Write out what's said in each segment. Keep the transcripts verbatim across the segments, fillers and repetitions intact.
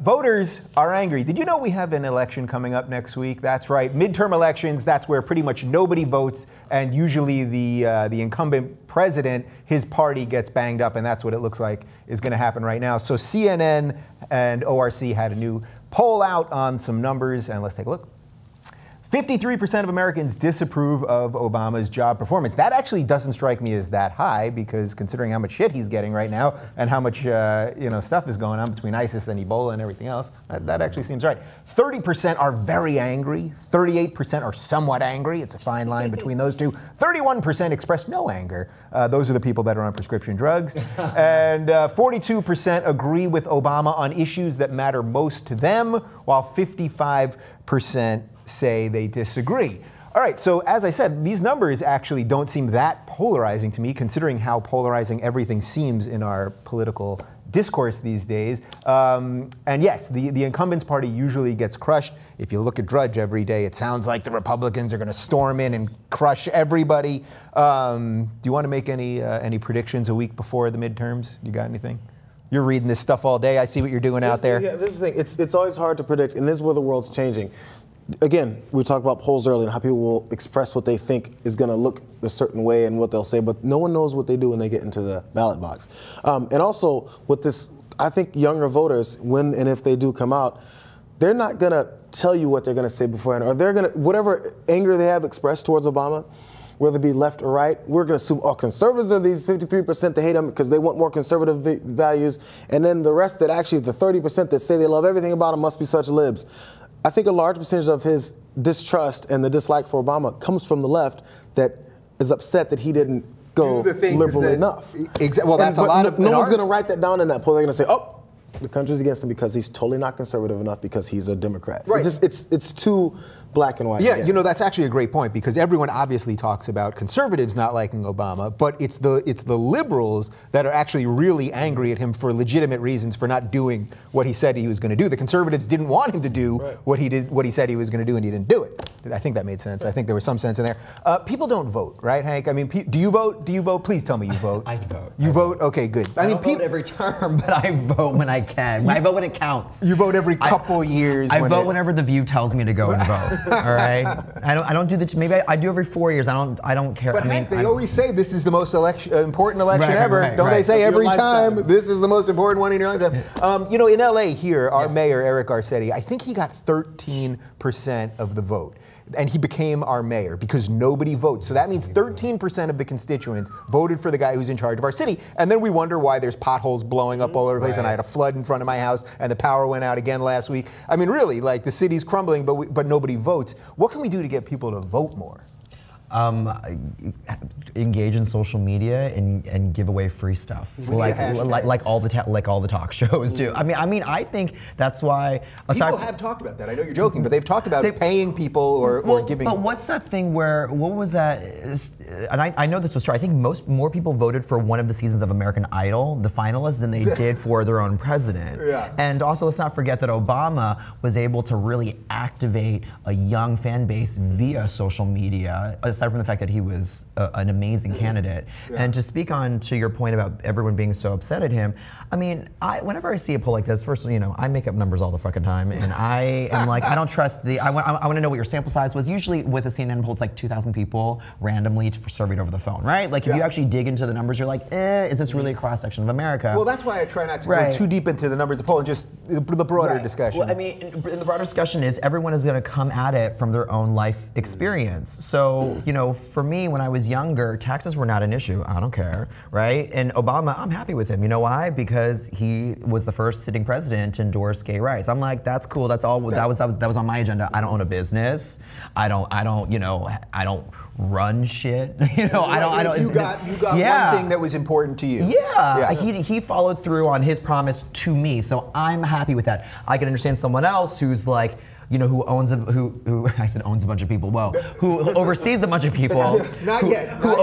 Voters are angry. Did you know we have an election coming up next week? That's right, midterm elections. That's where pretty much nobody votes, and usually the uh, the incumbent president, his party gets banged up, and that's what it looks like is going to happen right now. So C N N and O R C had a new poll out on some numbers, and let's take a look. fifty-three percent of Americans disapprove of Obama's job performance. That actually doesn't strike me as that high, because considering how much shit he's getting right now and how much uh, you know, stuff is going on between ISIS and Ebola and everything else, that, that actually seems right. thirty percent are very angry. thirty-eight percent are somewhat angry. It's a fine line between those two. thirty-one percent express no anger. Uh, those are the people that are on prescription drugs. And uh, forty-two percent agree with Obama on issues that matter most to them, while fifty-five percent say they disagree. All right, so as I said, these numbers actually don't seem that polarizing to me, considering how polarizing everything seems in our political discourse these days. Um, and yes, the, the incumbent's party usually gets crushed. If you look at Drudge every day, it sounds like the Republicans are going to storm in and crush everybody. Um, do you want to make any, uh, any predictions a week before the midterms? You got anything? You're reading this stuff all day. I see what you're doing this, out there. Yeah, this is the thing. It's, it's always hard to predict, and this is where the world's changing. Again, we talked about polls earlier and how people will express what they think is going to look a certain way and what they'll say, but no one knows what they do when they get into the ballot box. Um, and also, with this, I think younger voters, when and if they do come out, they're not going to tell you what they're going to say beforehand, or they're going to, whatever anger they have expressed towards Obama, whether it be left or right, we're going to assume, oh, conservatives are these fifty-three percent that hate them because they want more conservative values, and then the rest that actually, the thirty percent that say they love everything about him must be such libs. I think a large percentage of his distrust and the dislike for Obama comes from the left that is upset that he didn't go liberal enough. Exa well, that's and, a lot no, of... No one's going to write that down in that poll. They're going to say, oh, the country's against him because he's totally not conservative enough because he's a Democrat. Right. It's, just, it's, it's too black and white. Yeah, yeah, you know, that's actually a great point, because everyone obviously talks about conservatives not liking Obama, but it's the, it's the liberals that are actually really angry at him for legitimate reasons for not doing what he said he was going to do. The conservatives didn't want him to do right. what he did, what he said he was going to do, and he didn't do it. I think that made sense. I think there was some sense in there. Uh, people don't vote, right, Hank? I mean, pe do you vote? Do you vote? Please tell me you vote. I vote. You I vote? vote? Okay, good. I, I mean, don't vote every term, but I vote when I can. You, I vote when it counts. You vote every couple I, years. I when vote it, whenever The View tells me to go and vote. All right, I don't. I don't do the. Maybe I, I do every four years. I don't. I don't care. But I mean, Hank, they always say this is the most election, uh, important election right, ever. Right, right, don't right. they say every time lifetime. This is the most important one in your lifetime? Um, you know, in L A here, our yeah. mayor Eric Garcetti, I think he got thirteen percent of the vote, and he became our mayor because nobody votes. So that means thirteen percent of the constituents voted for the guy who's in charge of our city. And then we wonder why there's potholes blowing up all over the place, right. and I had a flood in front of my house, and the power went out again last week. I mean, really, like, the city's crumbling, but, we, but nobody votes. What can we do to get people to vote more? Um, engage in social media and, and give away free stuff, like, like like all the ta like all the talk shows do. I mean, I mean, I think that's why people have talked about that. I know you're joking, but they've talked about they, paying people or, well, or giving. But what's that thing where what was that? And I, I know this was true. I think most more people voted for one of the seasons of American Idol, the finalists, than they did for their own president. Yeah. And also, let's not forget that Obama was able to really activate a young fan base via social media, aside from the fact that he was a, an amazing candidate. Yeah. And to speak on to your point about everyone being so upset at him, I mean, I, whenever I see a poll like this, first, you know, I make up numbers all the fucking time, and I am like, I don't trust the, I want, I want to know what your sample size was. Usually with a C N N poll, it's like two thousand people randomly surveyed over the phone, right? Like, if yeah. you actually dig into the numbers, you're like, eh, is this really a cross-section of America? Well, that's why I try not to right. go too deep into the numbers of the poll, and just the broader right. discussion. Well, I mean, the broader discussion is everyone is going to come at it from their own life experience. So, you know, for me, when I was younger, taxes were not an issue. I don't care, right? And Obama, I'm happy with him. You know why? Because he was the first sitting president to endorse gay rights. I'm like, that's cool. That's all. That, that was that was that was on my agenda. I don't own a business. I don't. I don't. You know. I don't run shit. You know. Right. I don't. I don't. You got. You got yeah. one thing that was important to you. Yeah. yeah. He he followed through on his promise to me. So I'm happy with that. I can understand someone else who's like, you know, who owns a, who, who, I said owns a bunch of people, whoa, who oversees a bunch of people. Not who, yet, not who,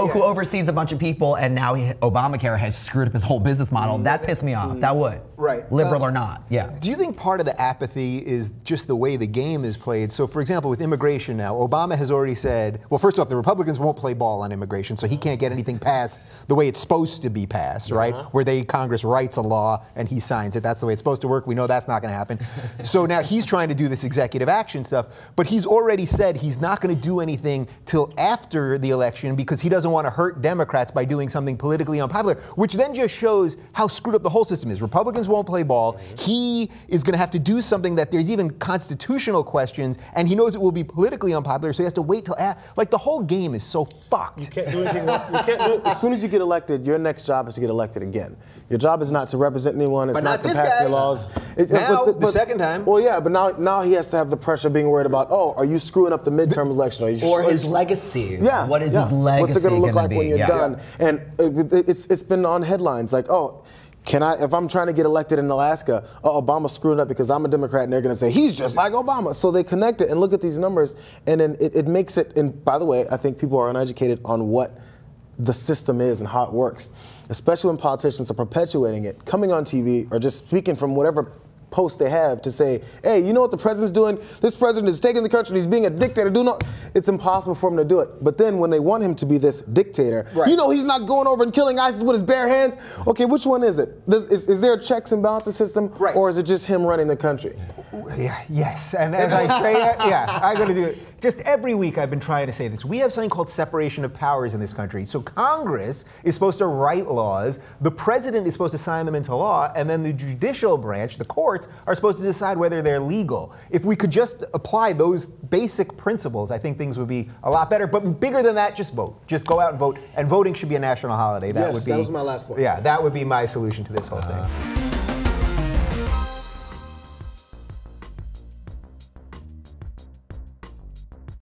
yet. Who oversees a bunch of people, and now he, Obamacare has screwed up his whole business model. Mm. That pissed me off, mm. that would. Right. Liberal um, or not, yeah. Do you think part of the apathy is just the way the game is played? So for example, with immigration now, Obama has already said, well, first off, the Republicans Republicans won't play ball on immigration, so he can't get anything passed the way it's supposed to be passed, right? Uh-huh. Where they Congress writes a law and he signs it. That's the way it's supposed to work. We know that's not going to happen. So now he's trying to do this executive action stuff, but he's already said he's not going to do anything till after the election because he doesn't want to hurt Democrats by doing something politically unpopular, which then just shows how screwed up the whole system is. Republicans won't play ball. Mm-hmm. He is going to have to do something that there's even constitutional questions, and he knows it will be politically unpopular, so he has to wait till after. Like, the whole game is so fucked. You can't do anything. You can't do it. As soon as you get elected, your next job is to get elected again. Your job is not to represent anyone. It's but not, not to pass guy. your laws. It, now, but the, but, the second time. Well, yeah, but now, now he has to have the pressure of being worried about, oh, are you screwing up the midterm election? Are you or his you, legacy. Yeah. What is yeah. his legacy What's it going to look like be? when you're yeah. done? And it, it's it's been on headlines like, oh, Can I, if I'm trying to get elected in Alaska, oh, Obama screwed up because I'm a Democrat, and they're going to say, he's just like Obama. So they connect it and look at these numbers, and then it, it makes it, and by the way, I think people are uneducated on what the system is and how it works, especially when politicians are perpetuating it, coming on T V or just speaking from whatever post they have to say, hey, you know what the president's doing? This president is taking the country, he's being a dictator. Do not. It's impossible for him to do it. But then when they want him to be this dictator, right. you know he's not going over and killing ISIS with his bare hands. Okay, which one is it? Does, is, is there a checks and balances system, right. or is it just him running the country? Yeah, yes, and as I say it, yeah, I'm going to do it. Just every week I've been trying to say this. We have something called separation of powers in this country. So Congress is supposed to write laws, the president is supposed to sign them into law, and then the judicial branch, the courts, are supposed to decide whether they're legal. If we could just apply those basic principles, I think things would be a lot better. But bigger than that, just vote. Just go out and vote. And voting should be a national holiday. That yes, would be, that was my last point. Yeah, that would be my solution to this whole thing. Uh.